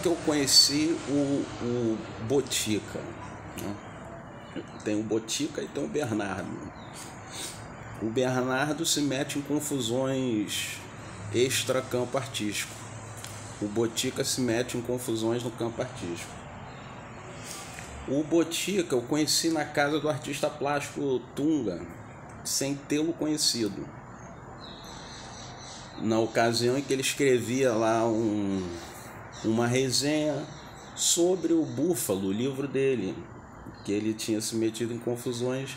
que eu conheci o Botica, né? Tem o Botica e tem o Bernardo. O Bernardo se mete em confusões extra-campo artístico. O Botica se mete em confusões no campo artístico. O Botica eu conheci na casa do artista plástico Tunga, sem tê-lo conhecido. Na ocasião em que ele escrevia lá uma resenha sobre o Búfalo, o livro dele, que ele tinha se metido em confusões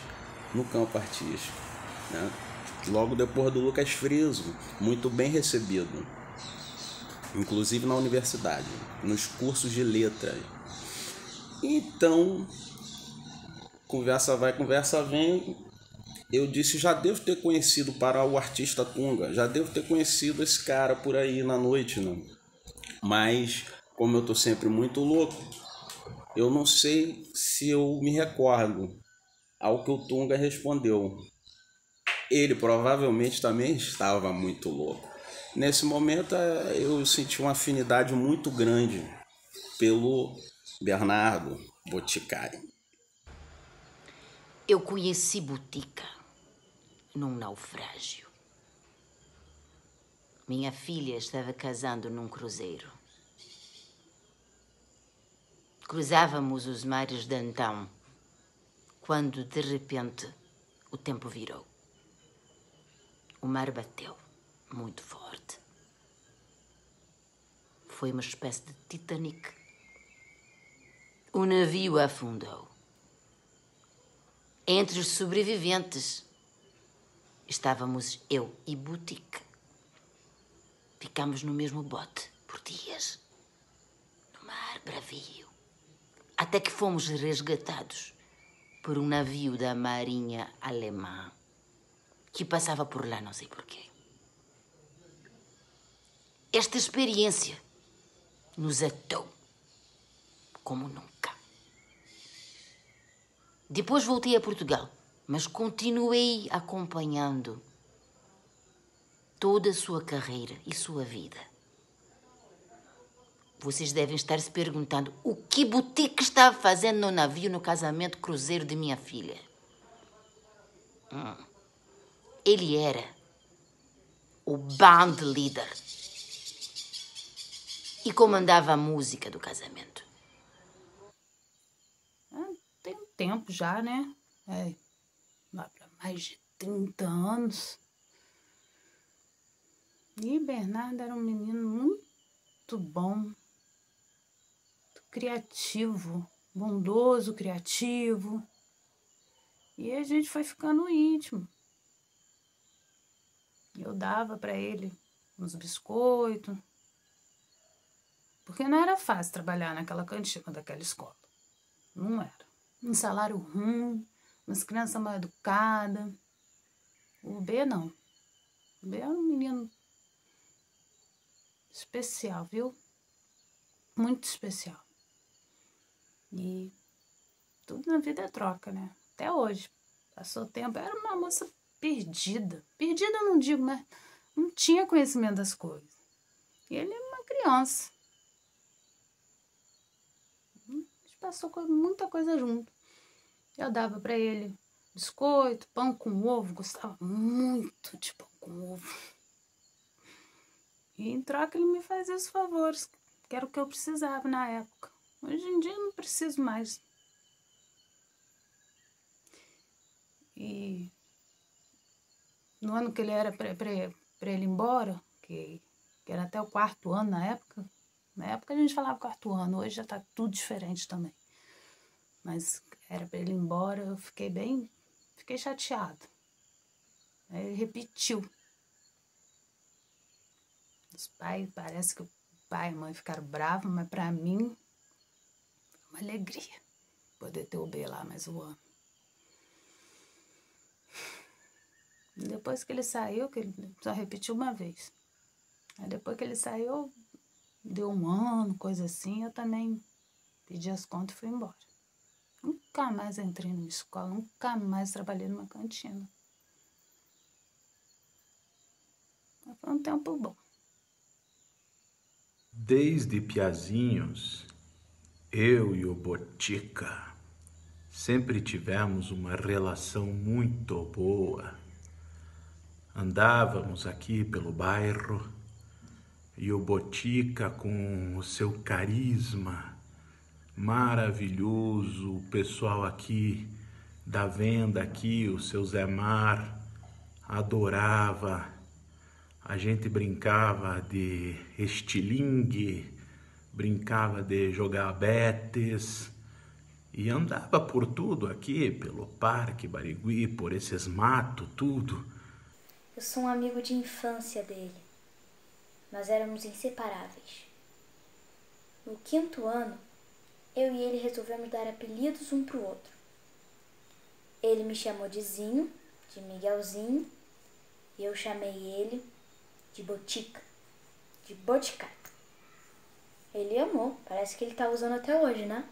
no campo artístico, né? Logo depois do Lucas Friso, muito bem recebido, inclusive na universidade, nos cursos de letras. Então, conversa vai, conversa vem, eu disse, já devo ter conhecido para o artista Tunga, já devo ter conhecido esse cara por aí na noite, né? Mas, como eu tô sempre muito louco, eu não sei se eu me recordo ao que o Tunga respondeu. Ele provavelmente também estava muito louco. Nesse momento, eu senti uma afinidade muito grande pelo Bernardo Boticário. Eu conheci Botica num naufrágio. Minha filha estava casando num cruzeiro. Cruzávamos os mares de então, quando, de repente, o tempo virou. O mar bateu muito forte. Foi uma espécie de Titanic. O navio afundou. Entre os sobreviventes estávamos eu e Botica. Ficámos no mesmo bote por dias, no mar bravio, até que fomos resgatados por um navio da Marinha Alemã que passava por lá, não sei porquê. Esta experiência nos atou como nunca. Depois voltei a Portugal, mas continuei acompanhando toda a sua carreira e sua vida. Vocês devem estar se perguntando o que Botica estava fazendo no navio no casamento cruzeiro de minha filha. Ele era o band leader e comandava a música do casamento. Tem um tempo já, né? É, mais de 30 anos. E Bernardo era um menino muito bom, muito criativo, bondoso, criativo. E a gente foi ficando íntimo. Eu dava pra ele uns biscoitos, porque não era fácil trabalhar naquela cantina daquela escola. Não era. Um salário ruim, umas crianças mal educadas. O B não. O B é um menino especial, viu? Muito especial. E tudo na vida é troca, né? Até hoje. Passou tempo. Eu era uma moça perdida. Perdida eu não digo, mas não tinha conhecimento das coisas. E ele é uma criança. Passou muita coisa junto. Eu dava pra ele biscoito, pão com ovo. Gostava muito de pão com ovo. E em troca ele me fazia os favores, que era o que eu precisava na época. Hoje em dia eu não preciso mais. E no ano que ele era pra ele ir embora, que era até o 4º ano na época. Na época a gente falava 4º ano, hoje já tá tudo diferente também. Mas era pra ele ir embora, eu fiquei bem... Fiquei chateada. Aí ele repetiu. Os pais, parece que o pai e a mãe ficaram bravos, mas pra mim foi uma alegria poder ter o B lá mais um ano. Depois que ele saiu, que ele só repetiu uma vez. Aí depois que ele saiu... Deu um ano, coisa assim, eu também pedi as contas e fui embora. Nunca mais entrei numa escola, nunca mais trabalhei numa cantina. Mas foi um tempo bom. Desde Piazinhos, eu e o Botica sempre tivemos uma relação muito boa. Andávamos aqui pelo bairro e o Botica, com o seu carisma maravilhoso, o pessoal aqui da venda aqui, o seu Zémar, adorava. A gente brincava de estilingue, brincava de jogar betes e andava por tudo aqui, pelo parque Barigui, por esses matos, tudo. Eu sou um amigo de infância dele. Nós éramos inseparáveis. No quinto ano, eu e ele resolvemos dar apelidos um para o outro. Ele me chamou de Zinho, de Miguelzinho, e eu chamei ele de Botica, de Boticata. Ele amou, parece que ele tá usando até hoje, né?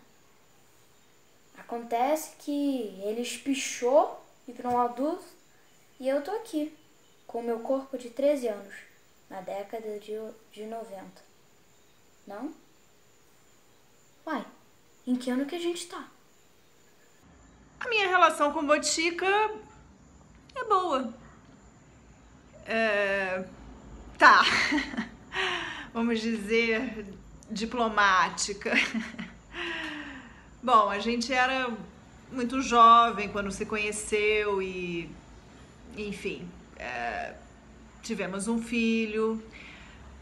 Acontece que ele espichou e virou um adulto e eu tô aqui, com o meu corpo de 13 anos, na década de 90. Não? Uai, em que ano que a gente tá? A minha relação com Botica é boa. Tá, vamos dizer, diplomática. Bom, a gente era muito jovem quando se conheceu e, enfim, tivemos um filho,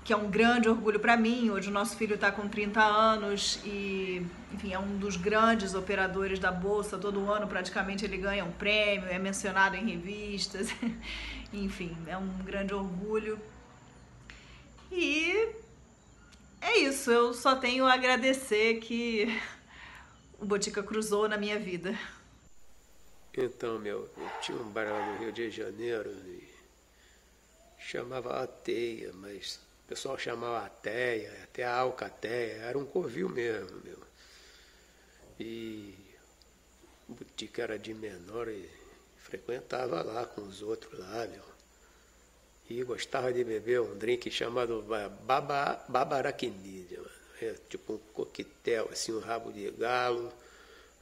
que é um grande orgulho para mim. Hoje o nosso filho está com 30 anos e, enfim, é um dos grandes operadores da Bolsa. Todo ano, praticamente, ele ganha um prêmio, é mencionado em revistas, enfim, é um grande orgulho. E é isso, eu só tenho a agradecer que o Botica cruzou na minha vida. Então, eu tinha um bar no Rio de Janeiro e chamava a Teia, mas o pessoal chamava a Teia, até a Alcateia, era um covil mesmo, meu. E o Botica era de menor e frequentava lá com os outros lá, meu. E gostava de beber um drink chamado babaraquini, tipo um coquetel, assim, um rabo de galo,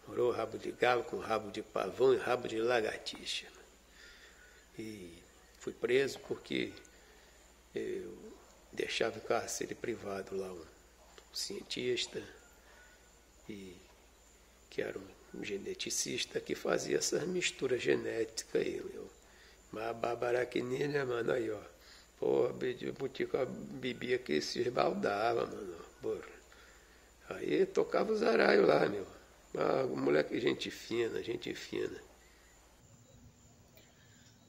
morou rabo de galo com rabo de pavão e rabo de lagartixa. E fui preso porque eu deixava em cárcere privado lá um cientista, e que era um geneticista que fazia essas misturas genéticas aí, meu. Mas babaraquinha, né, mano, aí, ó. Pô, o Botica bebia que se esbaldava, mano. Porra. Aí tocava os araios lá, meu. Ah, moleque, gente fina, gente fina.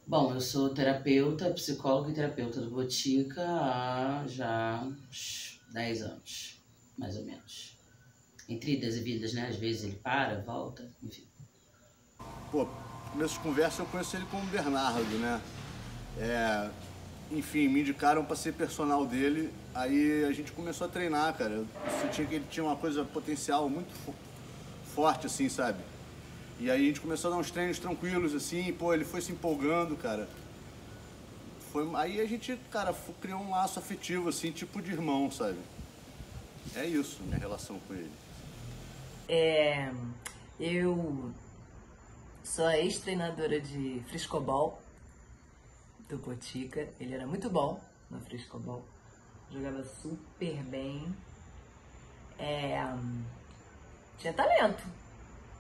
Bom, eu sou terapeuta, psicóloga e terapeuta do Botica há já uns 10 anos, mais ou menos. Entre idas e vidas, né? Às vezes ele para, volta, enfim. Pô, nessas conversas eu conheço ele como Bernardo, né? Enfim, me indicaram para ser personal dele, aí a gente começou a treinar, cara. Eu senti que ele tinha uma coisa potencial muito forte, assim, sabe? E aí a gente começou a dar uns treinos tranquilos, assim, e, pô, ele foi se empolgando, cara. Aí a gente, cara, criou um laço afetivo, assim, tipo de irmão, sabe? É isso, minha relação com ele. Eu sou a ex-treinadora de friscobol do Botica. Ele era muito bom no friscobol. Jogava super bem. Tinha talento.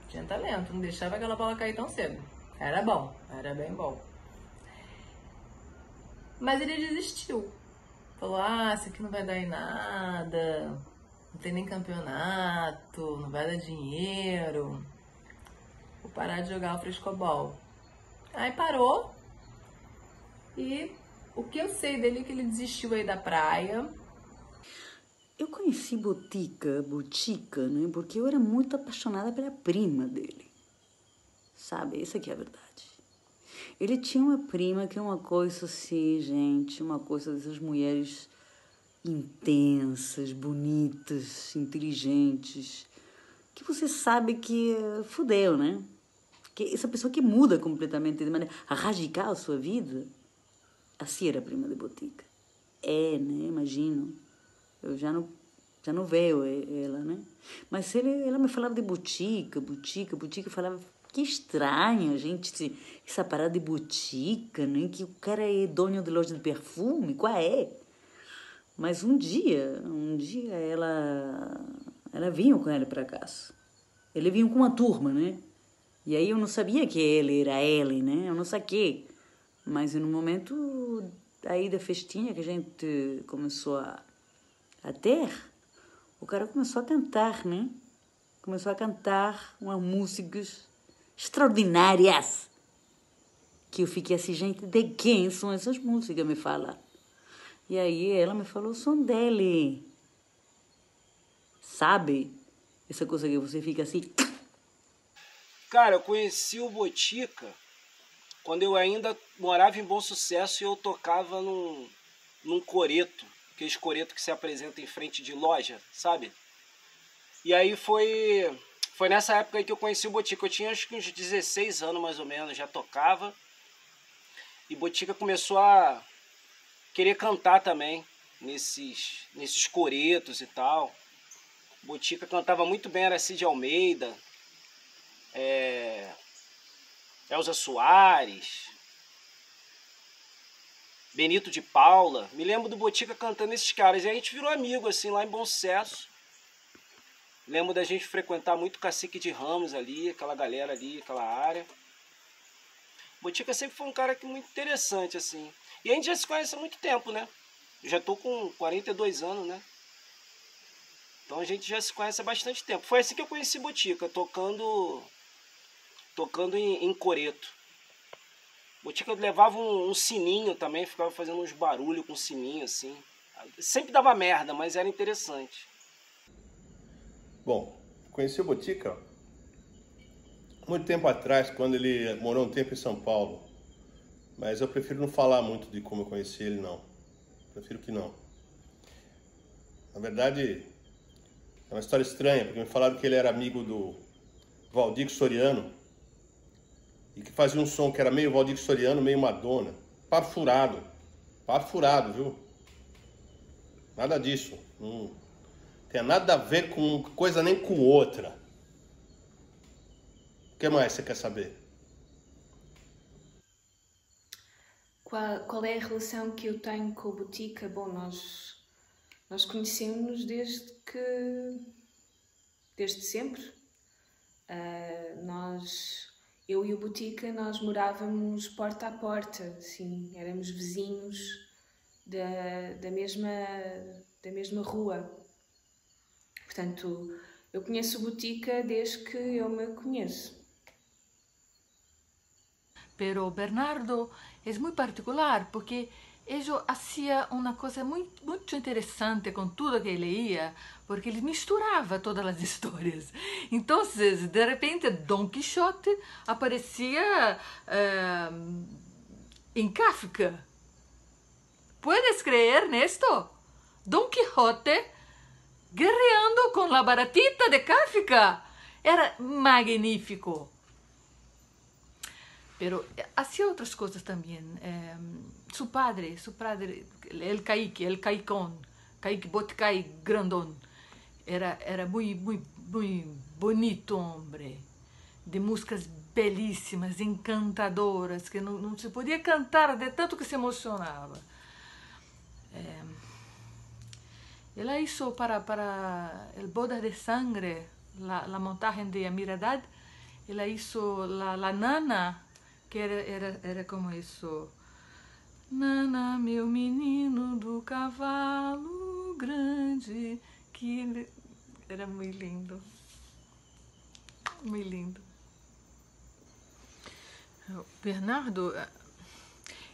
Tinha talento, não deixava aquela bola cair tão cedo. Era bom, era bem bom. Mas ele desistiu. Falou, isso aqui não vai dar em nada, não tem nem campeonato, não vai dar dinheiro. Vou parar de jogar o frescobol. Aí parou. E o que eu sei dele é que ele desistiu aí da praia. Eu conheci Botica, né? Porque eu era muito apaixonada pela prima dele. Sabe, isso aqui é a verdade. Ele tinha uma prima que é uma coisa assim, gente, uma coisa dessas mulheres intensas, bonitas, inteligentes, que você sabe que fudeu, né? Que essa pessoa que muda completamente de maneira radical a sua vida, assim era a prima de Botica. Né? Imagino. Eu já não já não veio ela, né? Mas ela me falava de botica, eu falava, que estranho, gente, essa parada de botica, né? Que o cara é dono de loja de perfume, qual é? Mas um dia ela vinha com ele para casa. Ele vinha com uma turma, né? E aí eu não sabia que ele era ele, né? Eu não saquei. Mas no momento aí da festinha que a gente começou a ter, o cara começou a cantar, né? Começou a cantar umas músicas extraordinárias. Que eu fiquei assim, gente, de quem são essas músicas, me fala? E aí ela me falou o som dele. Sabe? Essa coisa que você fica assim... Cara, eu conheci o Botica quando eu ainda morava em Bom Sucesso e eu tocava num coreto, aqueles coretos que se apresenta em frente de loja, sabe? E aí foi nessa época aí que eu conheci o Botica. Eu tinha acho que uns 16 anos mais ou menos, já tocava. E Botica começou a querer cantar também nesses coretos e tal. Botica cantava muito bem, era Cid Almeida, Elza Soares, Benito de Paula. Me lembro do Botica cantando esses caras. E a gente virou amigo, assim, lá em Bom Sucesso. Lembro da gente frequentar muito o Cacique de Ramos ali, aquela galera ali, aquela área. Botica sempre foi um cara que muito interessante, assim. E a gente já se conhece há muito tempo, né? Eu já tô com 42 anos, né? Então a gente já se conhece há bastante tempo. Foi assim que eu conheci Botica, tocando em coreto. Botica levava um sininho também, ficava fazendo uns barulhos com sininho, assim. Sempre dava merda, mas era interessante. Bom, conheci o Botica muito tempo atrás, quando ele morou um tempo em São Paulo. Mas eu prefiro não falar muito de como eu conheci ele, não. Prefiro que não. Na verdade, é uma história estranha, porque me falaram que ele era amigo do Waldir Soriano e que fazia um som que era meio Waldir Soriano, meio Madonna. Papo furado, viu? Nada disso. Não tem nada a ver com coisa nem com outra. O que mais você quer saber? Qual é a relação que eu tenho com o Botica? Bom, nós conhecemos-nos desde sempre. Eu e o Botica, nós morávamos porta a porta, assim, éramos vizinhos da mesma rua. Portanto, eu conheço o Botica desde que eu me conheço. Pero Bernardo é muito particular, porque ele fazia uma coisa muito, muito interessante com tudo que ele ia, porque ele misturava todas as histórias. Então, de repente, Don Quixote aparecia em Kafka. Puedes creer nisto? Don Quixote guerreando com a baratita de Kafka. Era magnífico. Pero hacía outras coisas também. Su padre, el caicón, Boticai grandón, era muy bonito hombre, de músicas belíssimas, encantadoras, que não se podia cantar de tanto que se emocionava. Ela hizo para el Boda de Sangre, la montaje de Amiradad, ela hizo la nana, que era como isso. Nana, meu menino do cavalo grande, que era muito lindo. Muito lindo. Bernardo,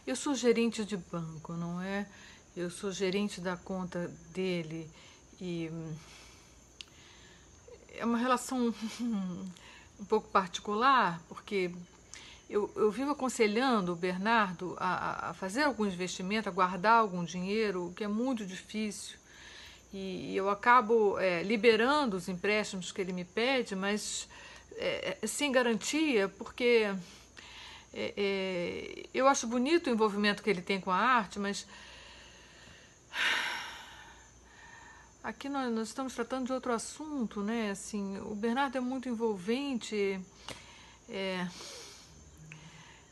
eu sou gerente de banco, não é? Eu sou gerente da conta dele e é uma relação um pouco particular, porque eu vivo aconselhando o Bernardo a fazer algum investimento, a guardar algum dinheiro, o que é muito difícil. E eu acabo liberando os empréstimos que ele me pede, mas sem garantia, porque eu acho bonito o envolvimento que ele tem com a arte, mas Aqui nós estamos tratando de outro assunto, né? Assim, o Bernardo é muito envolvente.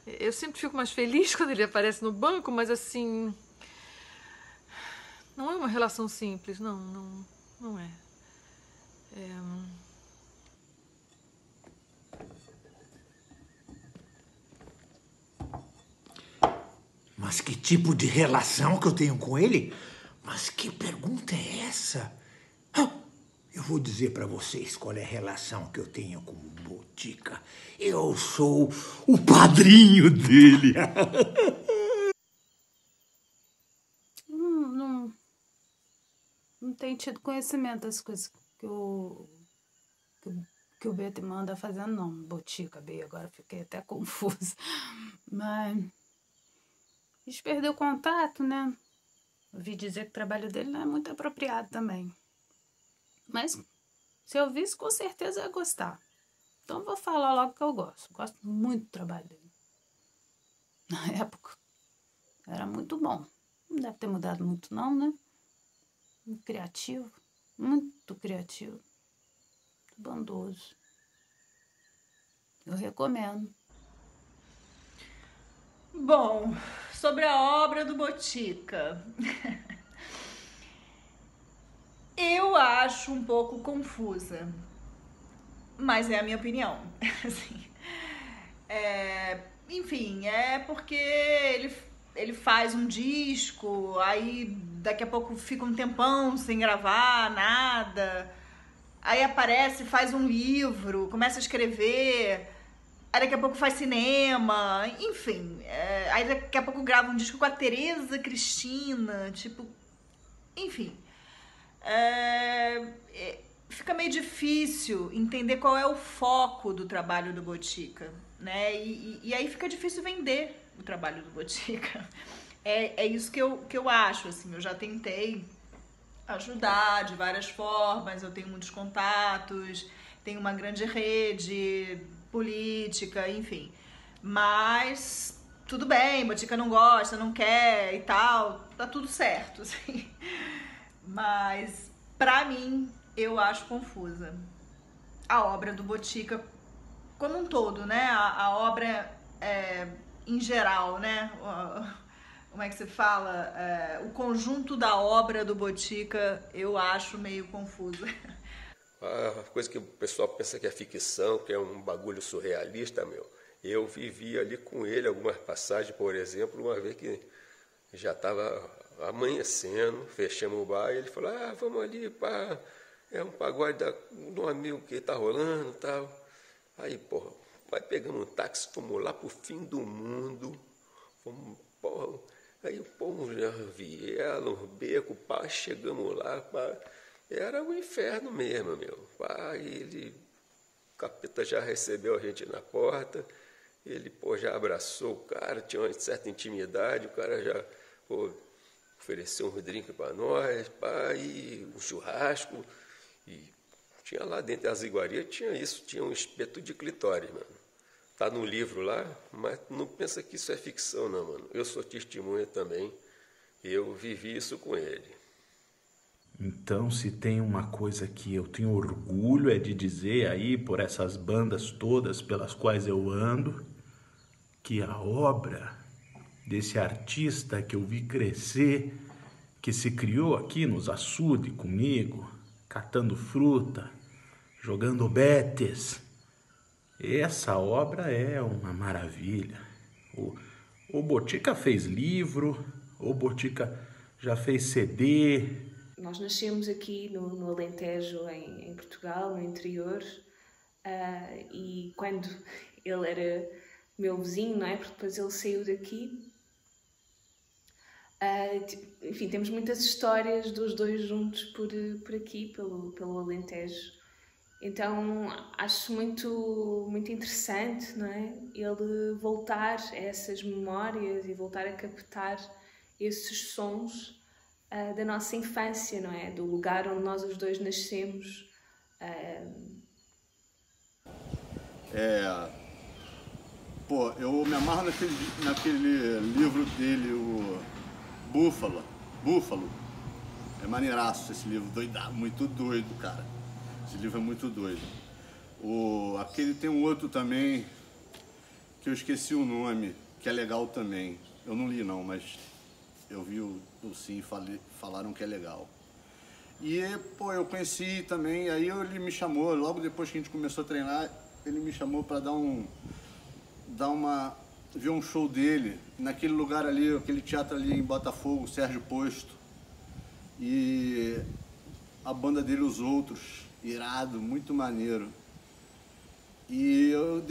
Eu sempre fico mais feliz quando ele aparece no banco, mas assim... Não é uma relação simples, não é. Mas que tipo de relação que eu tenho com ele? Mas que pergunta é essa? Eu vou dizer pra vocês qual é a relação que eu tenho com o Botica. Eu sou o padrinho dele. Não tenho tido conhecimento das coisas que o Beto manda fazer, não. Botica, B, agora fiquei até confusa. Mas a gente perdeu contato, né? Ouvi dizer que o trabalho dele não é muito apropriado também. Mas se eu visse, com certeza eu ia gostar. Então vou falar logo que eu gosto. Gosto muito do trabalho dele. Na época era muito bom. Não deve ter mudado muito não, né? Criativo, muito criativo, bondoso. Eu recomendo. Bom, sobre a obra do Botica, eu acho um pouco confusa, mas é a minha opinião. Assim, enfim, é porque ele faz um disco, aí daqui a pouco fica um tempão sem gravar nada, aí aparece, faz um livro, começa a escrever, aí daqui a pouco faz cinema, enfim, aí daqui a pouco grava um disco com a Teresa Cristina, tipo, enfim, fica meio difícil entender qual é o foco do trabalho do Botica, né? E aí fica difícil vender o trabalho do Botica. É isso que eu acho, assim. Eu já tentei ajudar de várias formas, eu tenho muitos contatos, tenho uma grande rede política, enfim. Mas tudo bem, Botica não gosta, não quer e tal, tá tudo certo, assim. Mas pra mim, eu acho confusa a obra do Botica como um todo, né? A obra em geral, né? Como é que se fala? O conjunto da obra do Botica eu acho meio confuso. A coisa que o pessoal pensa que é ficção, que é um bagulho surrealista, meu. Eu vivi ali com ele algumas passagens, por exemplo, uma vez que já estava amanhecendo, fechamos o bar, e ele falou, vamos ali, pá, é um pagode de um amigo que tá rolando e tal. Aí, porra, vai pegando um táxi, fomos lá pro fim do mundo, fomos, porra. Aí o povo já vieram, um beco, pá, chegamos lá, pá. Era um inferno mesmo, meu. Pá, o capeta já recebeu a gente na porta, ele, pô, já abraçou o cara, tinha uma certa intimidade, o cara já, pô, ofereceu um drink para nós, pá, e um churrasco. E tinha lá dentro das iguarias, tinha isso, tinha um espeto de clitóris, mano. Tá no livro lá, mas não pensa que isso é ficção, não, mano. Eu sou testemunha também, eu vivi isso com ele. Então, se tem uma coisa que eu tenho orgulho é de dizer aí, por essas bandas todas pelas quais eu ando, que a obra desse artista que eu vi crescer, que se criou aqui nos açudes comigo, catando fruta, jogando betes, essa obra é uma maravilha. O Botica fez livro, o Botica já fez CD. Nós nascemos aqui no Alentejo, em Portugal, no interior, e quando ele era meu vizinho, não é? Porque depois ele saiu daqui. Enfim, temos muitas histórias dos dois juntos por aqui, pelo Alentejo. Então, acho muito, muito interessante, não é? Ele voltar a essas memórias e voltar a captar esses sons da nossa infância, não é? Do lugar onde nós os dois nascemos. Pô, eu me amarro naquele livro dele, o Búfalo. É maneiraço esse livro, muito doido, cara. Esse livro é muito doido. Aquele tem um outro também, que eu esqueci o nome, que é legal também. Eu não li não, mas eu vi o Sim, falaram que é legal. E, pô, eu conheci também, aí ele me chamou, logo depois que a gente começou a treinar, ele me chamou pra ver um show dele, naquele lugar ali, aquele teatro ali em Botafogo, Sérgio Posto. E a banda dele, Os Outros, irado, muito maneiro. E eu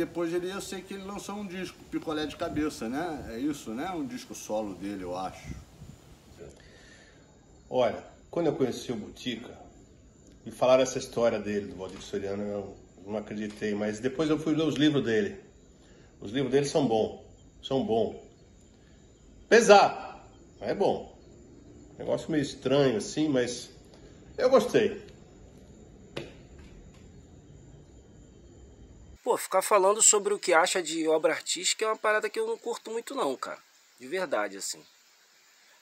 sei que ele lançou um disco, Picolé de Cabeça, né? É isso, né? Um disco solo dele, eu acho. Olha, quando eu conheci o Botica, me falaram essa história dele, do Waldir Soriano, eu não acreditei, mas depois eu fui ler os livros dele. Os livros dele são bons, Pesado, mas é bom. Negócio meio estranho assim, mas eu gostei. Pô, ficar falando sobre o que acha de obra artística é uma parada que eu não curto muito não, cara. De verdade, assim.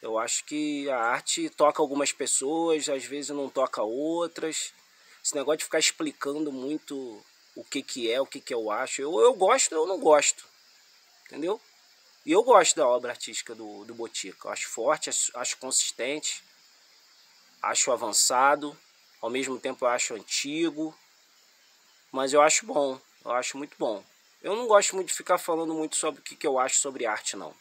Eu acho que a arte toca algumas pessoas, às vezes não toca outras. Esse negócio de ficar explicando muito o que eu acho. Eu gosto ou não gosto, entendeu? E eu gosto da obra artística do Botica. Eu acho forte, acho consistente, acho avançado, ao mesmo tempo eu acho antigo, mas eu acho bom. Eu acho muito bom. Eu não gosto muito de ficar falando muito sobre o que eu acho sobre arte, não.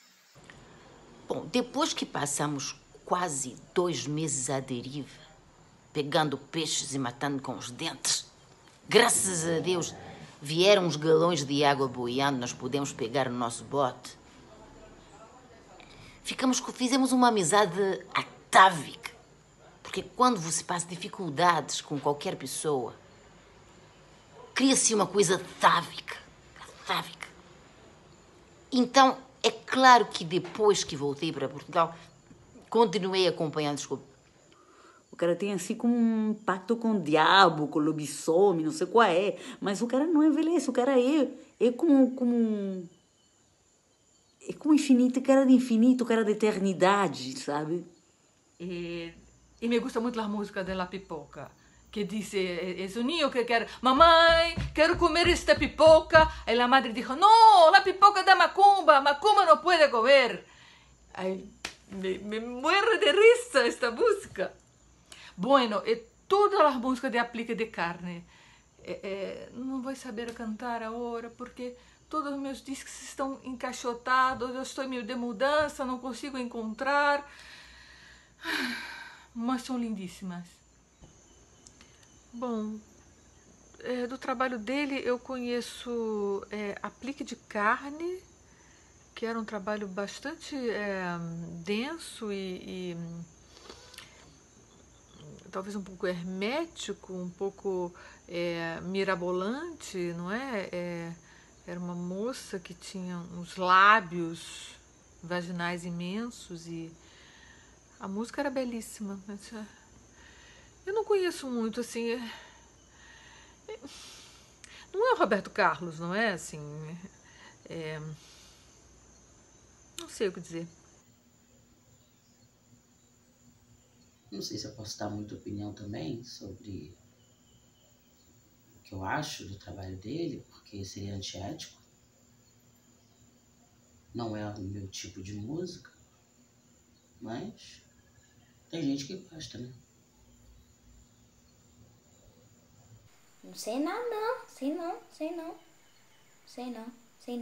Bom, depois que passamos quase 2 meses à deriva, pegando peixes e matando com os dentes, graças a Deus, vieram uns galões de água boiando, nós pudemos pegar no nosso bote. Fizemos uma amizade atávica, porque quando você passa dificuldades com qualquer pessoa, cria-se uma coisa atávica, Então, é claro que depois que voltei para Portugal, continuei acompanhando os clubes. O cara tem assim como um pacto com o diabo, com o lobisomem, não sei qual é. Mas o cara não envelhece, o cara é como é como infinito, cara de infinito, cara de eternidade, sabe? E me gusta muito a música da Pipoca. Que disse, é o Ninho que quer, mamãe, quero comer esta pipoca. Aí a madre disse, não, a pipoca da macumba, macumba não pode comer. Aí me muero de risa esta música. Bueno, e todas as músicas de Aplique de Carne. Não vou saber cantar agora, porque todos os meus discos estão encaixotados, eu estou meio de mudança, não consigo encontrar. Mas são lindíssimas. Bom, do trabalho dele eu conheço Aplique de Carne, que era um trabalho bastante denso e talvez um pouco hermético, um pouco mirabolante, não é? Era uma moça que tinha uns lábios vaginais imensos e a música era belíssima, né? Eu não conheço muito, assim, não é o Roberto Carlos, não é, assim, não sei o que dizer. Não sei se eu posso dar muita opinião também sobre o que eu acho do trabalho dele, porque seria antiético, não é o meu tipo de música, mas tem gente que gosta, né? Não sei nada, não. Sei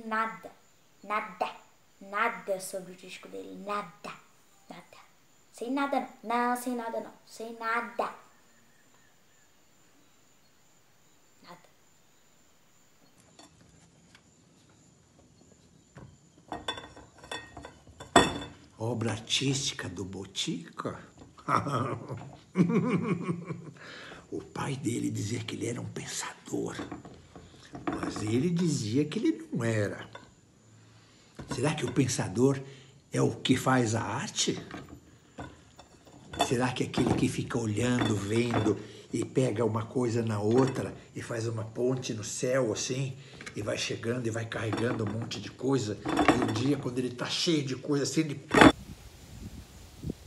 nada. Nada sobre o disco dele. Sei nada, não. Nada. Obra artística do Botica? O pai dele dizia que ele era um pensador, mas ele dizia que ele não era. Será que o pensador é o que faz a arte? Será que é aquele que fica olhando, vendo e pega uma coisa na outra e faz uma ponte no céu assim e vai chegando e vai carregando um monte de coisa e um dia quando ele tá cheio de coisa assim ele...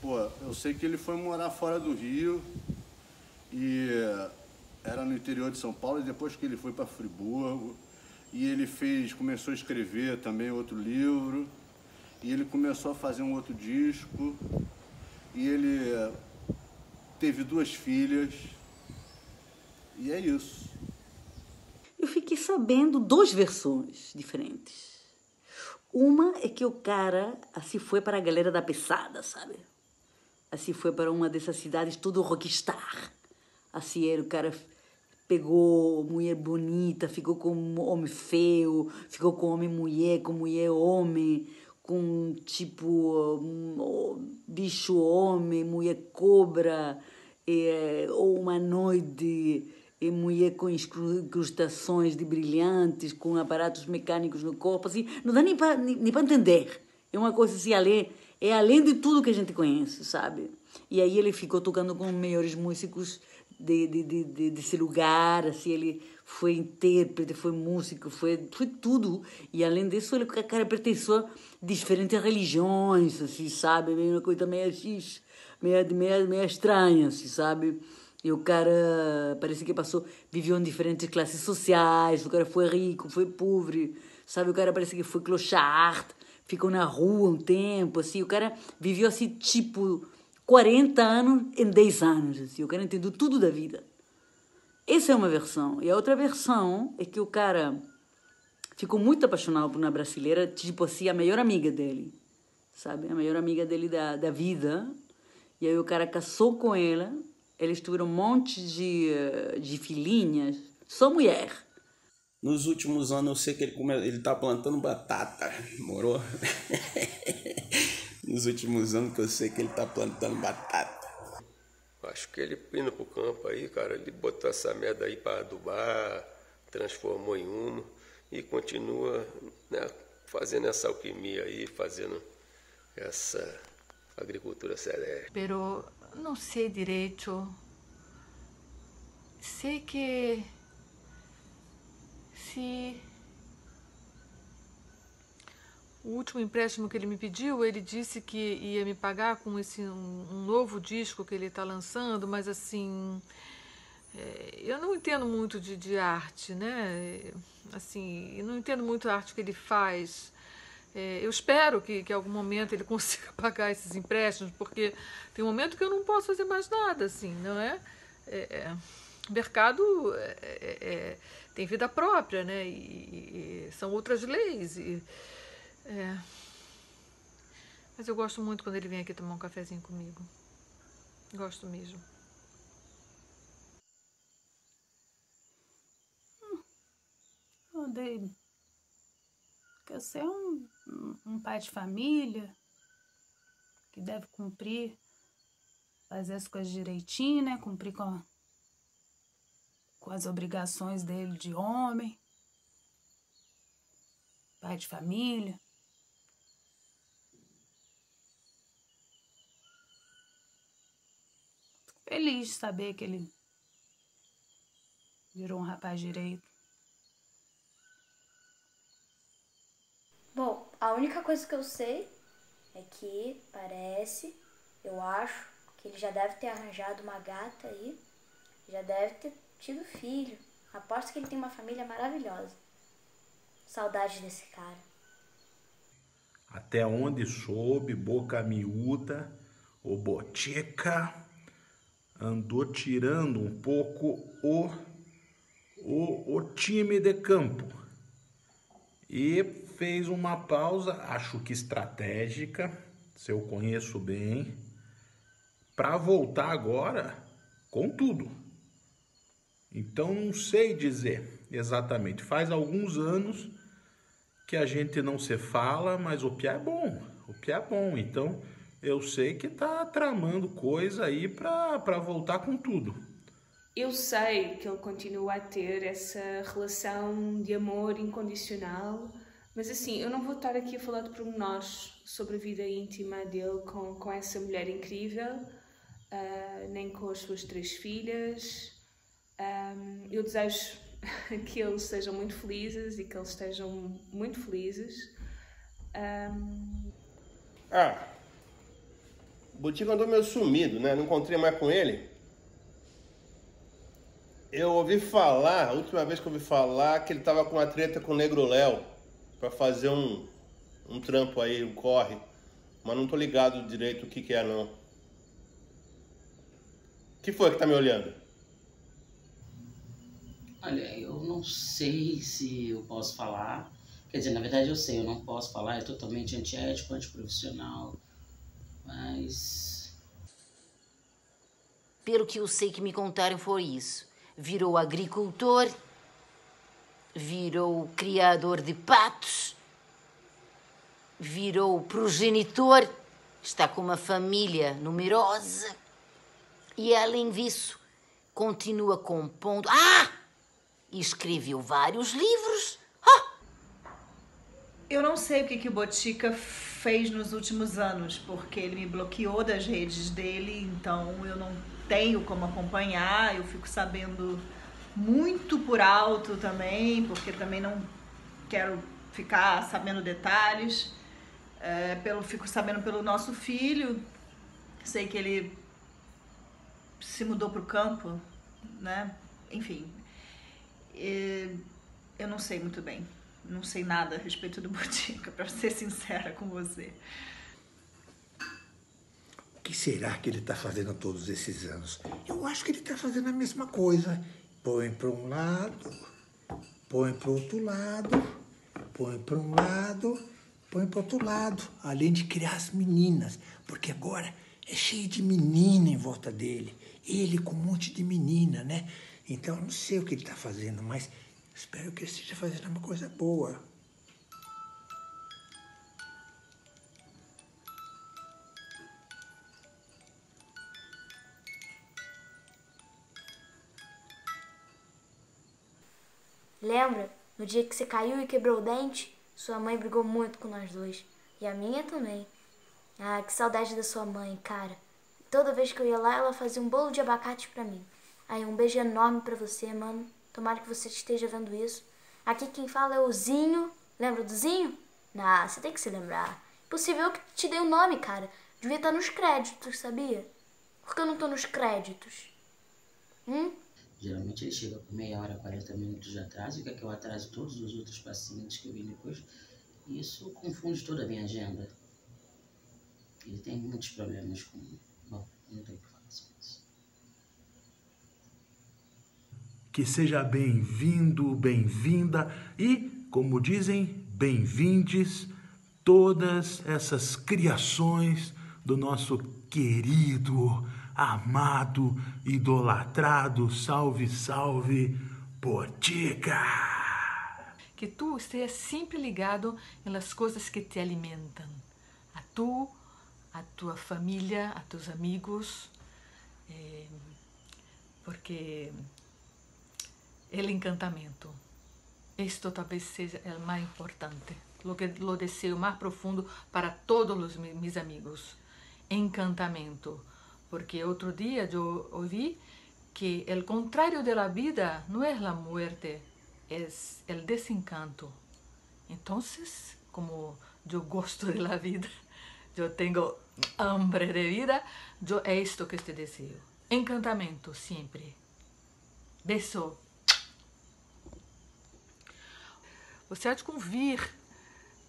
pô, eu sei que ele foi morar fora do Rio e era no interior de São Paulo, e depois que ele foi para Friburgo, e ele fez, começou a escrever também outro livro, e ele começou a fazer um outro disco, e ele teve 2 filhas, e é isso. Eu fiquei sabendo 2 versões diferentes. Uma é que o cara assim foi para a galera da pesada, sabe? Assim foi para uma dessas cidades tudo rockstar. Assim era, o cara pegou mulher bonita, ficou com homem feio, ficou com homem-mulher, com mulher-homem, com tipo bicho-homem, mulher-cobra, ou humanoide, e mulher com incrustações de brilhantes, com aparatos mecânicos no corpo, assim, não dá nem para entender. É uma coisa assim, além de tudo que a gente conhece, sabe? E aí ele ficou tocando com os melhores músicos desse lugar, assim, ele foi intérprete, foi músico, foi tudo. E além disso, ele pertenceu a diferentes religiões, assim, sabe? Uma coisa meio estranha, assim, sabe? E o cara parece que viveu em diferentes classes sociais, o cara foi rico, foi pobre, sabe? O cara parece que foi clochard, ficou na rua um tempo, assim. O cara viveu, assim, tipo, 40 anos em 10 anos, assim. O cara entendeu tudo da vida. Essa é uma versão. E a outra versão é que o cara ficou muito apaixonado por uma brasileira, tipo assim, a melhor amiga dele, sabe? A melhor amiga dele da vida. E aí o cara casou com ela. Eles tiveram um monte de filhinhas, só mulher. Nos últimos anos eu sei que ele tá plantando batata, morou? Nos últimos anos que eu sei que ele tá plantando batata. Acho que ele indo pro campo aí, cara, ele botou essa merda aí para adubar, transformou em uma e continua, né, fazendo essa alquimia aí, fazendo essa agricultura celeste. Pero... não sei direito. Sei que se o último empréstimo que ele me pediu, ele disse que ia me pagar com esse um novo disco que ele está lançando, mas assim, eu não entendo muito de arte, né? Assim, eu não entendo muito a arte que ele faz. Eu espero que em algum momento ele consiga pagar esses empréstimos, porque tem um momento que eu não posso fazer mais nada, assim, não é? O mercado tem vida própria, né? E são outras leis. Mas eu gosto muito quando ele vem aqui tomar um cafezinho comigo. Gosto mesmo. Odeio. Porque você é um pai de família, que deve cumprir, fazer as coisas direitinho, né? Cumprir com as obrigações dele de homem, pai de família. Fico feliz de saber que ele virou um rapaz direito. Bom, a única coisa que eu sei é que eu acho que ele já deve ter arranjado uma gata aí, já deve ter tido filho. Aposto que ele tem uma família maravilhosa. Saudade desse cara. Até onde soube, Boca Miúda, o Botica, andou tirando um pouco o time de campo. E fez uma pausa, acho que estratégica, se eu conheço bem, para voltar agora com tudo. Então não sei dizer exatamente. Faz alguns anos que a gente não se fala, mas o Piá é bom, o Piá é bom. Então eu sei que tá tramando coisa aí para voltar com tudo. Eu sei que ele continua a ter essa relação de amor incondicional, mas assim, eu não vou estar aqui a falar de pormenores sobre a vida íntima dele com essa mulher incrível, nem com as suas 3 filhas. Eu desejo que eles sejam muito felizes e que eles estejam muito felizes. Botica andou meio sumido, né? Não encontrei mais com ele. Eu ouvi falar, a última vez que eu ouvi falar, que ele tava com uma treta com o Negro Leo pra fazer um trampo aí, um corre. Mas não tô ligado direito o que que é, não. Que foi que tá me olhando? Olha, eu não sei se eu posso falar. Quer dizer, na verdade eu sei, eu não posso falar. É totalmente antiético, antiprofissional. Mas... Pelo que eu sei que me contaram foi isso. Virou agricultor, virou criador de patos, virou progenitor, está com uma família numerosa e, além disso, continua compondo... Ah! E escreveu vários livros. Ah! Eu não sei o que o Botica fez nos últimos anos, porque ele me bloqueou das redes dele, então eu não tenho como acompanhar, eu fico sabendo muito por alto também, porque também não quero ficar sabendo detalhes. Fico sabendo pelo nosso filho, sei que ele se mudou para o campo, né? Enfim, eu não sei muito bem. Não sei nada a respeito do Botica, pra ser sincera com você. O que será que ele tá fazendo todos esses anos? Eu acho que ele tá fazendo a mesma coisa. Põe pra um lado, põe pro outro lado, põe pra um lado, põe pro outro lado. Além de criar as meninas, porque agora é cheio de menina em volta dele. Ele com um monte de menina, né? Então eu não sei o que ele tá fazendo, mas... espero que ele esteja fazendo uma coisa boa. Lembra? No dia que você caiu e quebrou o dente, sua mãe brigou muito com nós dois. E a minha também. Ah, que saudade da sua mãe, cara. Toda vez que eu ia lá, ela fazia um bolo de abacate pra mim. Aí, um beijo enorme pra você, mano. Tomara que você esteja vendo isso. Aqui quem fala é o Zinho. Lembra do Zinho? Ah, você tem que se lembrar. Impossível que te dei o nome, cara. Devia estar nos créditos, sabia? Por que eu não tô nos créditos? Geralmente ele chega por meia hora, 40 minutos de atraso, e quer que eu atrase todos os outros pacientes que eu vim depois. E isso confunde toda a minha agenda. Ele tem muitos problemas com... Bom, não tem o que falar sobre isso. Que seja bem-vindo, bem-vinda e, como dizem, bem-vindes todas essas criações do nosso querido, amado, idolatrado, salve, salve, Botica! Que tu esteja sempre ligado nas coisas que te alimentam. A tu, a tua família, a teus amigos, porque... o encantamento. Isto talvez seja o mais importante. O que eu desejo mais profundo para todos os meus amigos. Encantamento. Porque outro dia eu ouvi que o contrário da vida não é a morte, é o desencanto. Então, como eu gosto da vida, eu tenho hambre de vida, é isto que eu desejo. Encantamento, sempre. Beijo. Você há de convir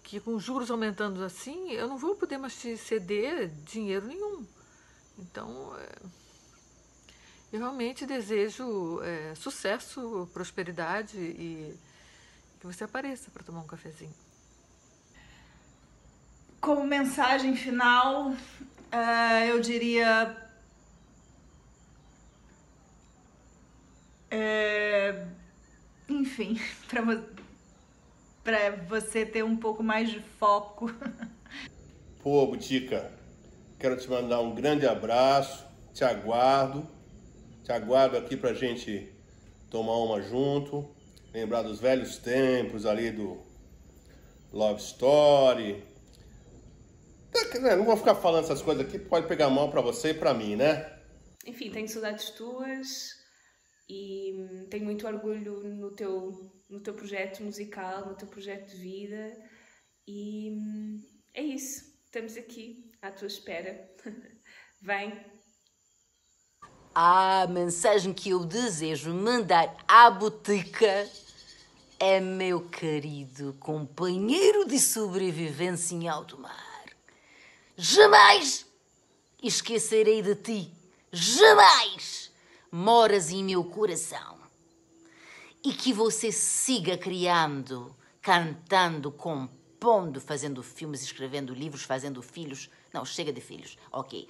que com juros aumentando assim, eu não vou poder mais te ceder dinheiro nenhum. Então, eu realmente desejo sucesso, prosperidade e que você apareça para tomar um cafezinho. Como mensagem final, eu diria... enfim, para você... pra você ter um pouco mais de foco. Pô, Botica, quero te mandar um grande abraço, te aguardo aqui pra gente tomar uma junto, lembrar dos velhos tempos ali do Love Story. Não vou ficar falando essas coisas aqui, pode pegar mal pra você e pra mim, né? Enfim, tenho saudades tuas e tenho muito orgulho no teu projeto musical, no teu projeto de vida, e é isso, estamos aqui à tua espera Vem. A mensagem que eu desejo mandar à Botica é, meu querido companheiro de sobrevivência em alto mar, jamais esquecerei de ti. Jamais moras em meu coração. E que você siga criando, cantando, compondo, fazendo filmes, escrevendo livros, fazendo filhos. Não, chega de filhos, ok.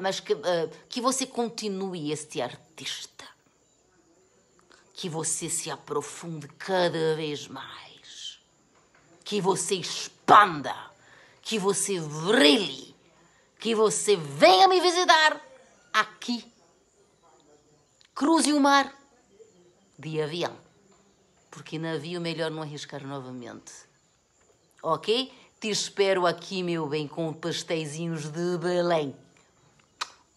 Mas que você continue este artista. Que você se aprofunde cada vez mais. Que você expanda. Que você brilhe. Que você venha me visitar aqui. Cruze o mar de avião. Porque navio melhor não arriscar novamente. Ok? Te espero aqui, meu bem, com pasteizinhos de Belém.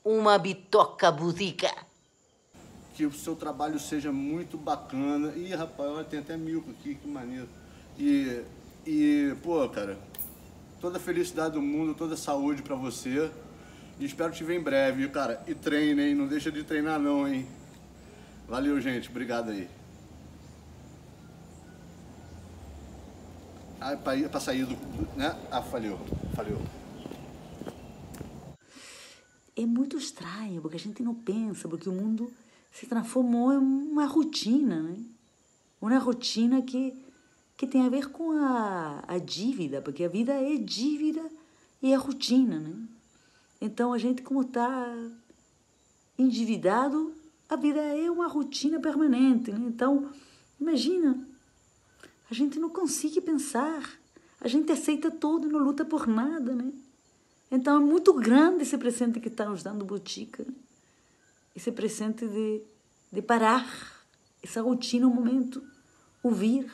Uma bitoca Botica. Que o seu trabalho seja muito bacana. Ih, rapaz, olha, tem até milco aqui, que maneiro. E pô, cara, toda a felicidade do mundo, toda a saúde pra você. E espero te ver em breve, cara. E treina, hein? Não deixa de treinar, não, hein? Valeu, gente. Obrigado aí. Ah, pra sair do... né? Ah, falhou. É muito estranho, porque a gente não pensa, porque o mundo... se transformou em uma rotina, né? Uma rotina que tem a ver com a dívida, porque a vida é dívida e é rotina, né? Então, a gente, como está endividado, a vida é uma rotina permanente, né? Então, imagina, a gente não consegue pensar, a gente aceita tudo e não luta por nada, né? Então, é muito grande esse presente que está nos dando Botica, né? Esse presente de parar, essa rotina, um momento, ouvir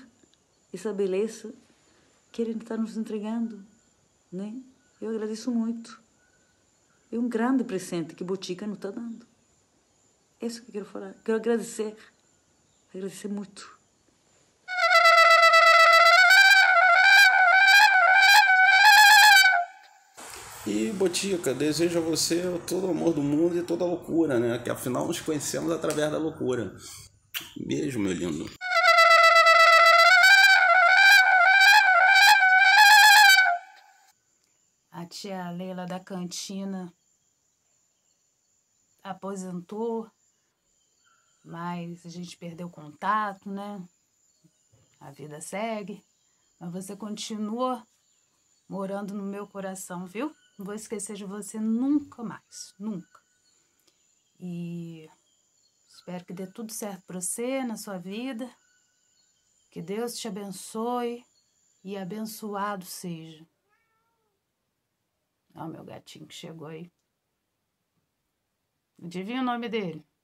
essa beleza que ele está nos entregando, né? Eu agradeço muito. É um grande presente que Botica nos está dando. É isso que eu quero falar. Quero agradecer. Agradecer muito. E, Botica, desejo a você todo o amor do mundo e toda a loucura, né? Que afinal nos conhecemos através da loucura. Beijo, meu lindo. A tia Leila da cantina aposentou, mas a gente perdeu contato, né? A vida segue, mas você continua morando no meu coração, viu? Não vou esquecer de você nunca mais, nunca. E espero que dê tudo certo para você na sua vida. Que Deus te abençoe e abençoado seja. Ó, meu gatinho que chegou aí. Adivinha o nome dele?